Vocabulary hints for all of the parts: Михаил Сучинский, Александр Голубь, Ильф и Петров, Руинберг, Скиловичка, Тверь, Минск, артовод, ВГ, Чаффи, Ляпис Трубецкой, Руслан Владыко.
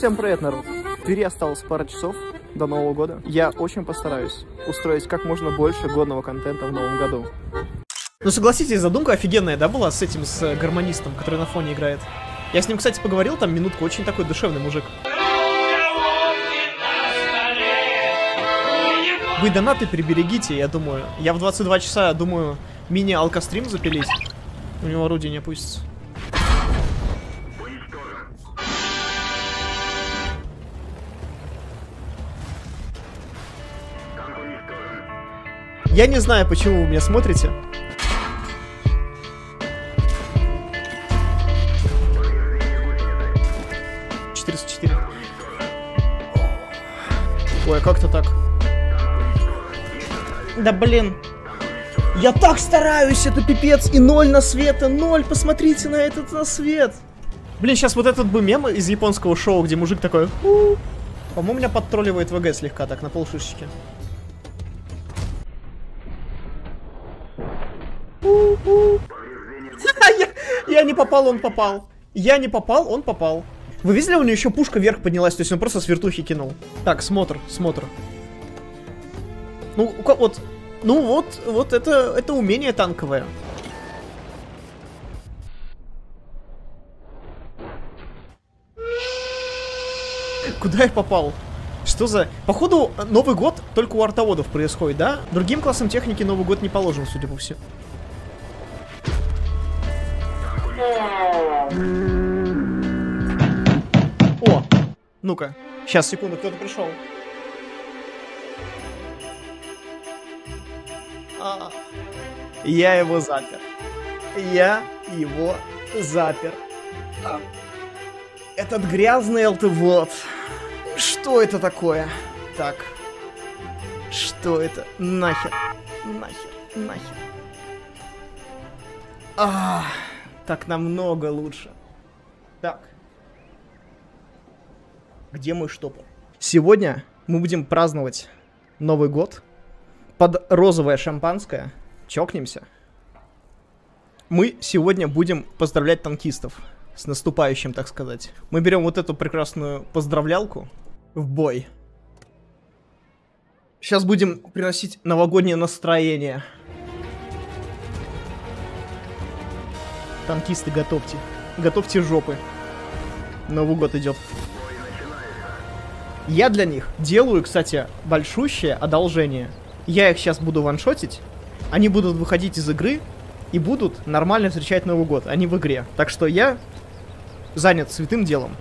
Всем привет, народ. В Твери осталось пара часов до Нового года. Я очень постараюсь устроить как можно больше годного контента в Новом году. Ну согласитесь, задумка офигенная, да, была с этим, с гармонистом, который на фоне играет? Я с ним, кстати, поговорил там минутку, очень такой душевный мужик. Вы донаты приберегите, я думаю. Я в 22 часа, думаю, мини-алкострим запилить. У него орудие не опустится. Я не знаю, почему вы меня смотрите. Ой, как-то так. Да блин. Я так стараюсь, это пипец. И 0 на света, 0. Посмотрите на этот на свет. Блин, сейчас вот этот бы мем из японского шоу, где мужик такой. По-моему, меня подтролливает ВГ слегка так, на полшишечки. Я не попал, он попал. Я не попал, он попал. Вы видели, у него еще пушка вверх поднялась, то есть он просто с вертухи кинул. Так, смотр. Ну вот, это умение танковое. Куда я попал? Что за... Походу, Новый год только у артоводов происходит, да? Другим классам техники Новый год не положен, судя по всему. О, ну-ка. Сейчас, секунду, кто-то пришел. Я его запер. Этот грязный артовод. Что это такое? Так. Что это? Нахер. Так намного лучше. Так. Где мой штопор? Сегодня мы будем праздновать Новый год. Под розовое шампанское. Чокнемся. Мы сегодня будем поздравлять танкистов. С наступающим, так сказать. Мы берем вот эту прекрасную поздравлялку. В бой. Сейчас будем приносить новогоднее настроение. Танкисты, готовьте. Готовьте жопы. Новый год идет. Я для них делаю, кстати, большущее одолжение. Я их сейчас буду ваншотить. Они будут выходить из игры и будут нормально встречать Новый год. Они в игре. Так что я занят святым делом.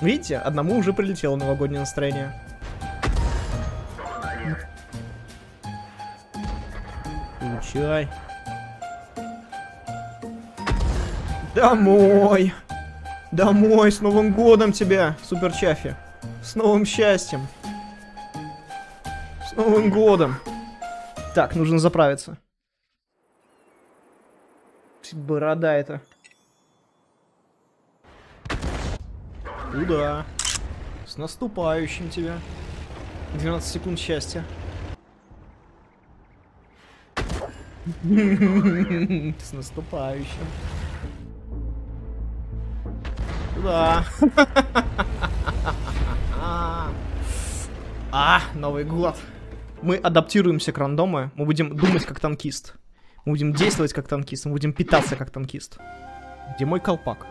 Видите, одному уже прилетело новогоднее настроение. Чай. Домой! Домой! С Новым годом тебя, супер Чаффи! С новым счастьем! С Новым годом! Так, нужно заправиться. Борода это. Куда? С наступающим тебя! 12 секунд счастья. С наступающим. Да. Новый год. Мы адаптируемся к рандому. Мы будем думать как танкист. Мы будем действовать как танкист. Мы будем питаться как танкист. Где мой колпак?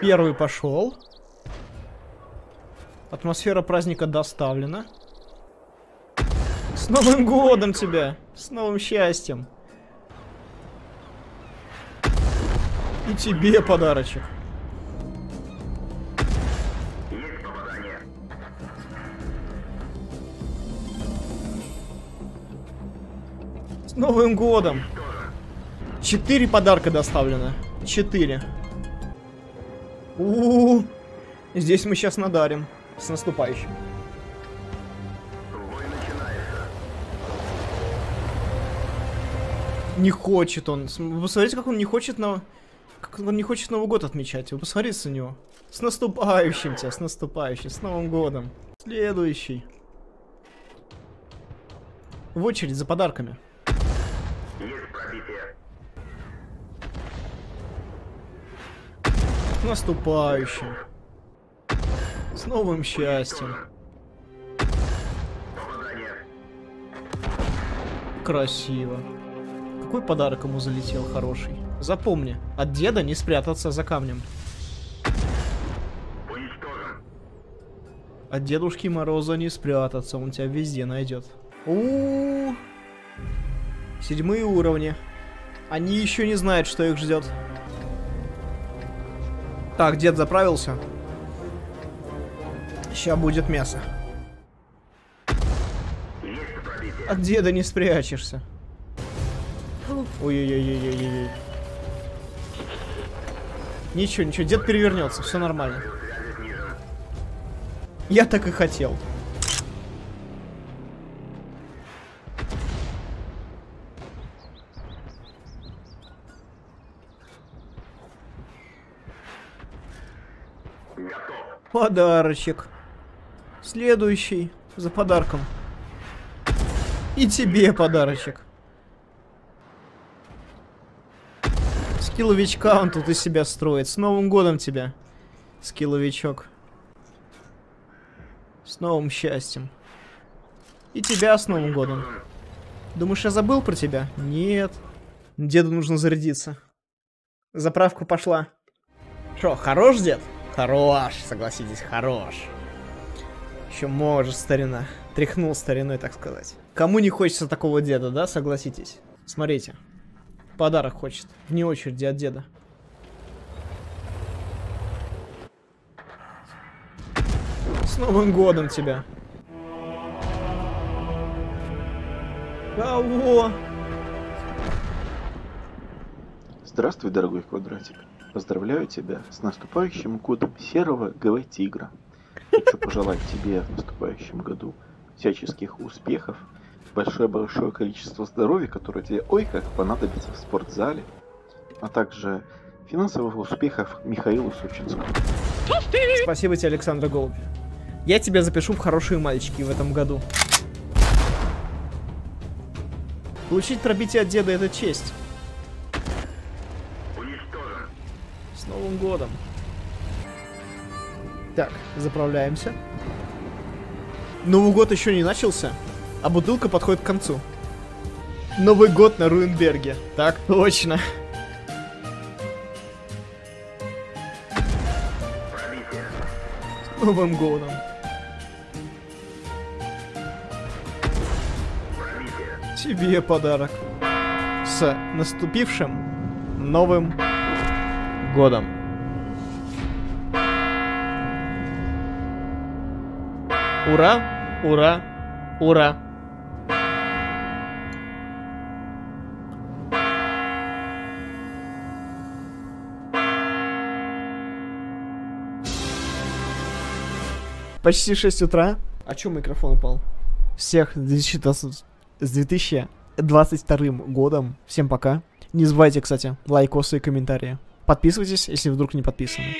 Первый пошел. Атмосфера праздника доставлена. С Новым годом тебя! С новым счастьем! И тебе подарочек. С Новым годом! 4 подарка доставлено. 4. Здесь мы сейчас надарим. С наступающим. Не хочет он. Вы посмотрите, как он не хочет на... Как он не хочет Новый год отмечать. Вы посмотрите на него. С наступающим тебя, с наступающим. С Новым годом. Следующий. В очередь за подарками. Есть пробитие. С наступающим. С новым счастьем. Красиво. Какой подарок ему залетел хороший? Запомни, от деда не спрятаться за камнем. От Дедушки Мороза не спрятаться, он тебя везде найдет. У-у-у. Седьмые уровни. Они еще не знают, что их ждет. Так, дед заправился. Сейчас будет мясо. От деда не спрячешься. Ой-ой-ой-ой-ой-ой. Ничего, ничего, дед перевернется, все нормально. Я так и хотел. Подарочек. Следующий за подарком. И тебе подарочек. Скиловичка он тут из себя строит. С Новым годом тебя, Скиловичок. С новым счастьем. И тебя с Новым годом. Думаешь, я забыл про тебя? Нет. Деду нужно зарядиться. Заправка пошла. Шо, хорош, дед? Хорош, согласитесь, хорош. Еще можешь, старина. Тряхнул стариной, так сказать. Кому не хочется такого деда, да, согласитесь? Смотрите. Подарок хочет. Вне очереди от деда. С Новым годом тебя. Кого? Здравствуй, дорогой квадратик. Поздравляю тебя с наступающим годом серого ГВ-тигра. Хочу пожелать тебе в наступающем году всяческих успехов, большое-большое количество здоровья, которое тебе ой как понадобится в спортзале, а также финансовых успехов Михаилу Сучинскому. Спасибо тебе, Александр Голубь. Я тебя запишу в хорошие мальчики в этом году. Получить пробитие от деда — это честь. С Новым годом. Так, заправляемся. Новый год еще не начался, а бутылка подходит к концу. Новый год на Руинберге. Так точно. С Новым годом. Тебе подарок. С наступившим Новым годом. Ура, ура, ура. Почти 6 утра. А чё микрофон упал? Всех с 2022 годом. Всем пока. Не забывайте, кстати, лайкосы и комментарии. Подписывайтесь, если вдруг не подписаны.